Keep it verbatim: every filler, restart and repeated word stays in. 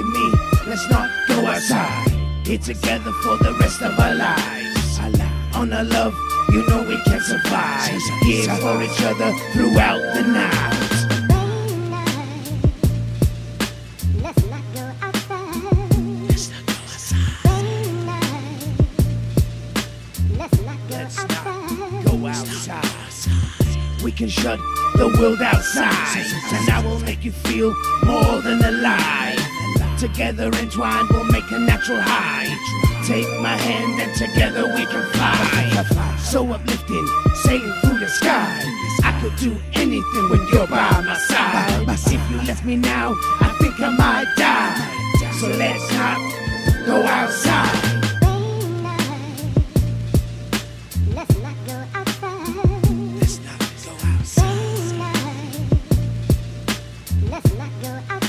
with me, let's not go outside. Here together for the rest of our lives. On our love, you know we can survive. Here for each other throughout the night. We can shut the world outside, and I will make you feel more than alive. Together entwined, we'll make a natural high. Take my hand and together we can fly. So uplifting, sailing through the sky. I could do anything when you're by my side. If you left me now, I think I might die. So let's not go outside. Let's not go outside. Let's not go outside.